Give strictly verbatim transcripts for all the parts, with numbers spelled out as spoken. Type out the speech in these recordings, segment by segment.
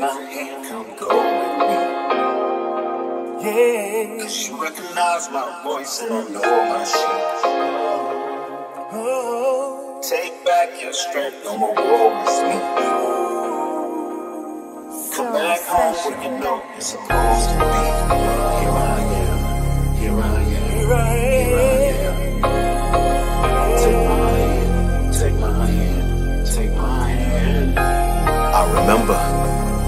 my hand, come go with me. Yeah. Cause you recognize my voice and I know my shit. Oh. Take back your strength, no more war with me. Come back home when you know you're supposed to be. Here I am, here I am, here I am. Here I am. Take my hand, take my hand, take my hand. I remember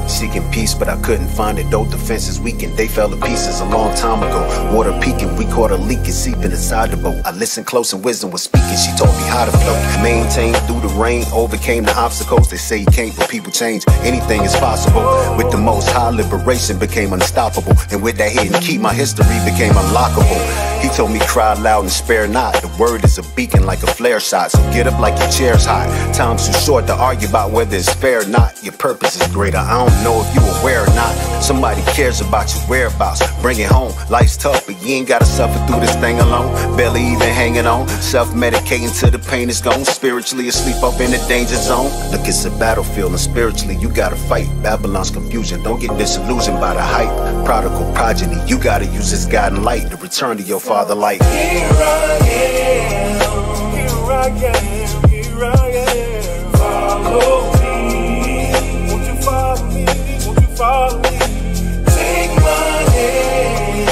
seeking peace, but I couldn't find it. Though defenses weakened, they fell to pieces a long time ago. Water peaking, we caught a leak and seeping inside the boat. I listened close and wisdom was speaking. She taught me how to float, maintained through the rain, overcame the obstacles. They say you can't, but people change. Anything is possible. With the Most High, liberation became unstoppable. And with that hidden key, my history became unlockable. He told me cry loud and spare not. The word is a beacon like a flare shot. So get up like your chair's hot. Time's too short to argue about whether it's fair or not. Your purpose is greater. I don't know if you aware or not. Somebody cares about your whereabouts. Bring it home. Life's tough, but you ain't gotta suffer through this thing alone. Barely even hanging on. Self-medicating till the pain is gone. Spiritually asleep up in the danger zone. Look, it's a battlefield and spiritually you gotta fight. Babylon's confusion. Don't get disillusioned by the hype. Prodigal progeny. You gotta use this God and light to return to your father. Father, like here I am, here I am, here I am. Follow me, won't you follow me? Won't you follow me? Take my hand,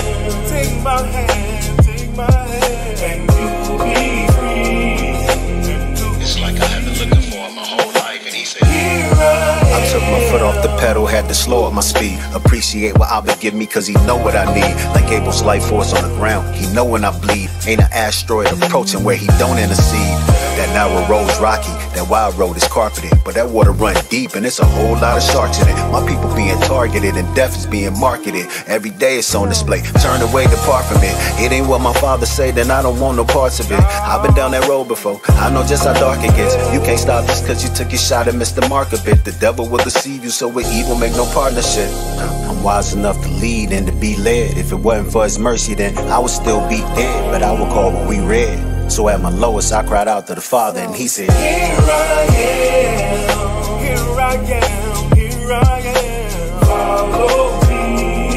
take my hand, take my hand, and you'll be free. It's like I have been looking for my whole life, and he said, here I am. I took my foot off the pedal, had to slow up my speed. Appreciate what Abba give me, cause he know what I need. Like Abel's life force on the ground, he know when I bleed. Ain't an asteroid approaching where he don't intercede. That narrow road's rocky, that wide road is carpeted, but that water run deep and it's a whole lot of sharks in it. My people being targeted and death is being marketed. Every day it's on display, turn away, depart from it. It ain't what my father say, then I don't want no parts of it. I've been down that road before, I know just how dark it gets. You can't stop this cause you took your shot and missed the mark of it. The devil will deceive you, so with evil make no partnership. I'm wise enough to lead and to be led. If it wasn't for his mercy, then I would still be dead. But I would call what we read. So at my lowest, I cried out to the Father, and he said, here I am, here I am, here I am. Follow me,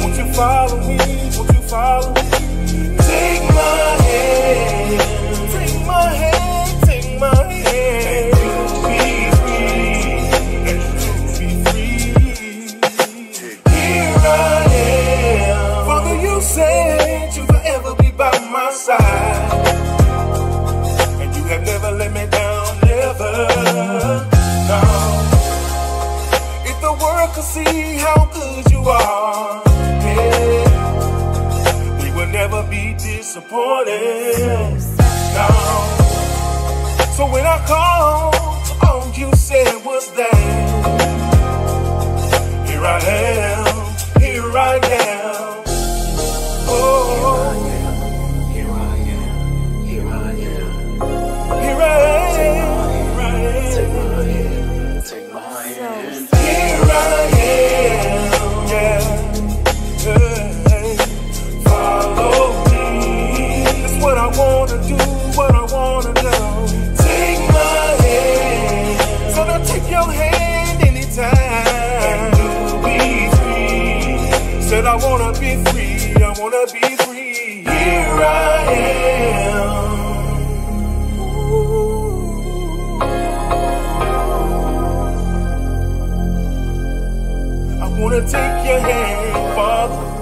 won't you follow me, won't you follow me? Take my hand, take my hand, take my hand. Said you forever be by my side, and you have never let me down, never, no. If the world could see how good you are, yeah, we will never be disappointed, no. So when I called, all you said was that here I am, here I am. I wanna be free, I wanna be free. Here I am. Ooh. I wanna take your hand, Father.